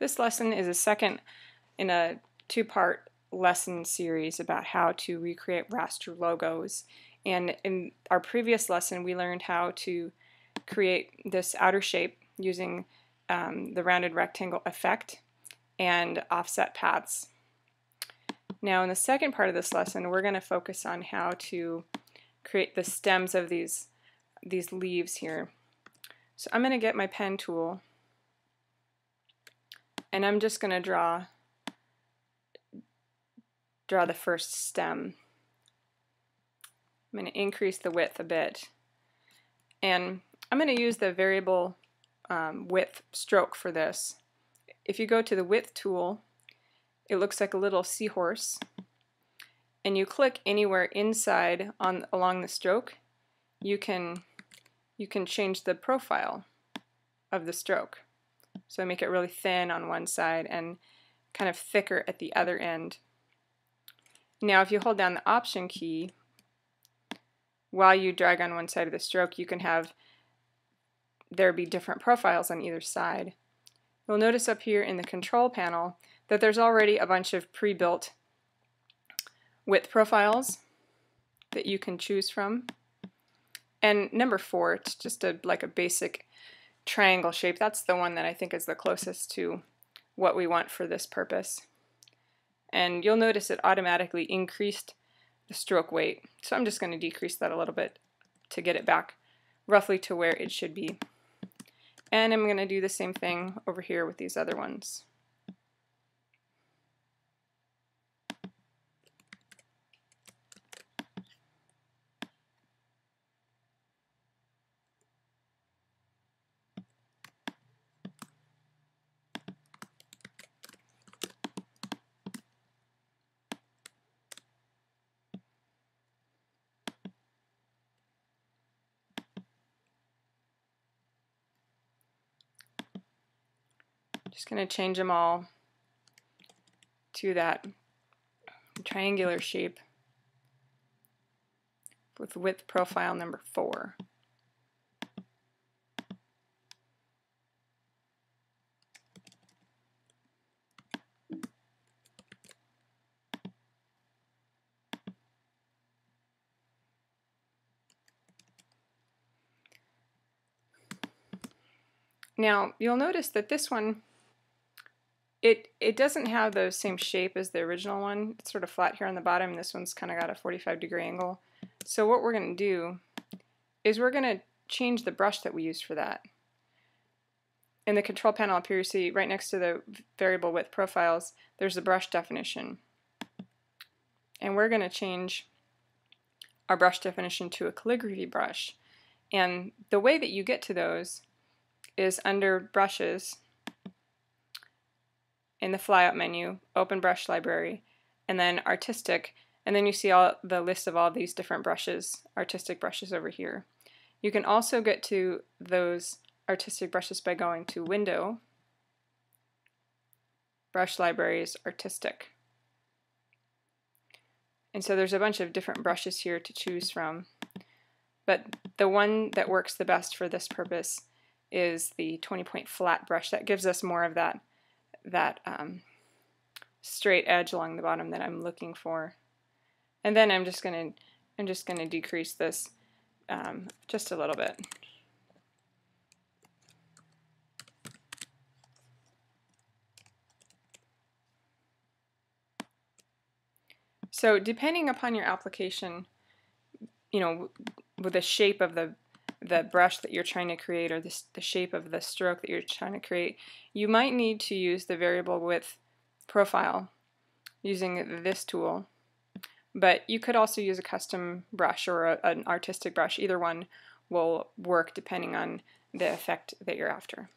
This lesson is a second in a two-part lesson series about how to recreate raster logos. And in our previous lesson, we learned how to create this outer shape using the rounded rectangle effect and offset paths. Now in the second part of this lesson, we're going to focus on how to create the stems of these leaves here. So I'm going to get my pen tool, and I'm just going to draw the first stem. I'm going to increase the width a bit, and I'm going to use the variable width stroke for this. If you go to the Width Tool, it looks like a little seahorse, and you click anywhere inside along the stroke, you can change the profile of the stroke. So make it really thin on one side and kind of thicker at the other end. Now if you hold down the Option key while you drag on one side of the stroke, you can have there be different profiles on either side. You'll notice up here in the control panel that there's already a bunch of pre-built width profiles that you can choose from. And number 4, it's just like a basic triangle shape. That's the one that I think is the closest to what we want for this purpose. And you'll notice it automatically increased the stroke weight. So I'm just going to decrease that a little bit to get it back roughly to where it should be. And I'm going to do the same thing over here with these other ones. Just going to change them all to that triangular shape with width profile number 4. Now you'll notice that this one, it doesn't have the same shape as the original one. It's sort of flat here on the bottom. This one's kind of got a 45-degree angle. So what we're going to do is we're going to change the brush that we use for that. In the control panel up here, you see right next to the variable width profiles, there's the brush definition. And we're going to change our brush definition to a calligraphy brush. And the way that you get to those is under Brushes, in the flyout menu, Open Brush Library, and then Artistic, and then you see all the list of all these different brushes, artistic brushes over here. You can also get to those artistic brushes by going to Window, Brush Libraries, Artistic. And so there's a bunch of different brushes here to choose from, but the one that works the best for this purpose is the 20-point flat brush. That gives us more of that straight edge along the bottom that I'm looking for. And then I'm just gonna decrease this just a little bit. So depending upon your application, you know, with the shape of the brush that you're trying to create, or the shape of the stroke that you're trying to create, you might need to use the variable width profile using this tool, but you could also use a custom brush or an artistic brush. Either one will work depending on the effect that you're after.